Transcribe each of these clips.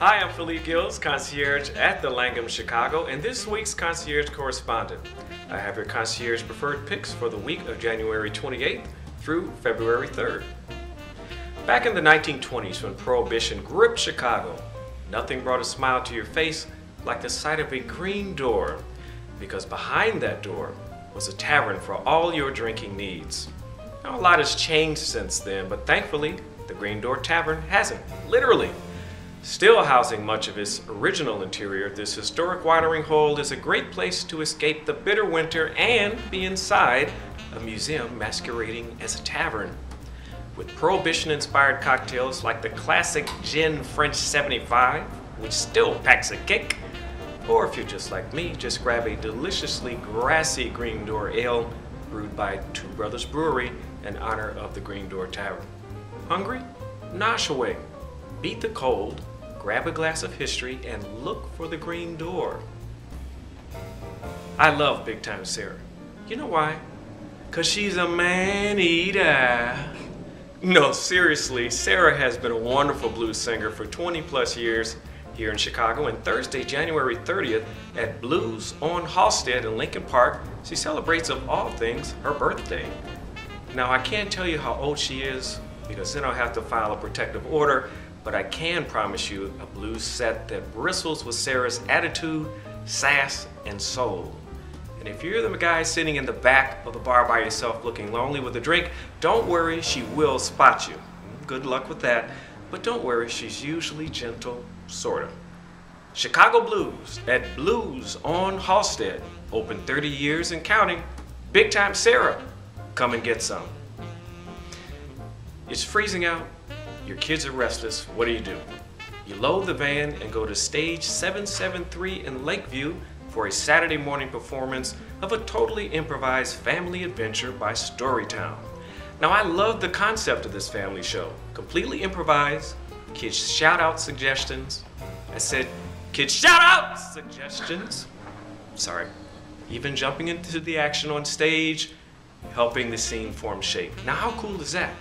Hi, I'm Philippe Gills, concierge at The Langham Chicago, and this week's concierge correspondent. I have your concierge preferred picks for the week of January 28th through February 3rd. Back in the 1920s, when Prohibition gripped Chicago, nothing brought a smile to your face like the sight of a green door, because behind that door was a tavern for all your drinking needs. Now, a lot has changed since then, but thankfully, the Green Door Tavern hasn't, literally. Still housing much of its original interior, this historic watering hole is a great place to escape the bitter winter and be inside a museum masquerading as a tavern. With Prohibition-inspired cocktails like the classic Gin French 75, which still packs a kick, or if you're just like me, just grab a deliciously grassy Green Door Ale brewed by Two Brothers Brewery in honor of the Green Door Tavern. Hungry? Nosh away. Beat the cold, grab a glass of history, and look for the Green Door. I love Big Time Sarah. You know why? Because she's a man-eater. No, seriously, Sarah has been a wonderful blues singer for 20 plus years here in Chicago, and Thursday, January 30th at B.L.U.E.S. on Halsted in Lincoln Park, she celebrates, of all things, her birthday. Now, I can't tell you how old she is, because then I'll have to file a protective order, but I can promise you a blues set that bristles with Sarah's attitude, sass, and soul. And if you're the guy sitting in the back of the bar by yourself looking lonely with a drink, don't worry, she will spot you. Good luck with that. But don't worry, she's usually gentle, sort of. Chicago Blues at B.L.U.E.S. on Halsted. Open 30 years and counting. Big Time Sarah. Come and get some. It's freezing out. Your kids are restless. What do? You load the van and go to Stage 773 in Lakeview for a Saturday morning performance of a totally improvised family adventure by Storytown. Now, I love the concept of this family show. Completely improvised, kids shout out suggestions. I said, kids shout out suggestions. Sorry. Even jumping into the action on stage, helping the scene form shape. Now, how cool is that?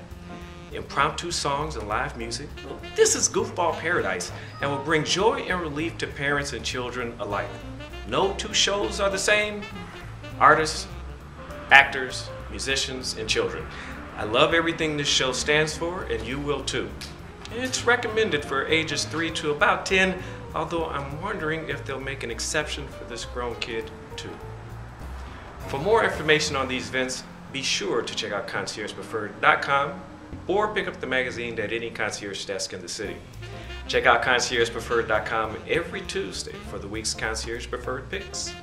Impromptu songs and live music. Well, this is goofball paradise and will bring joy and relief to parents and children alike. No two shows are the same. Artists, actors, musicians, and children. I love everything this show stands for, and you will too. It's recommended for ages 3 to about 10, although I'm wondering if they'll make an exception for this grown kid too. For more information on these events, be sure to check out ConciergePreferred.com or pick up the magazine at any concierge desk in the city. Check out ConciergePreferred.com every Tuesday for the week's Concierge Preferred Picks.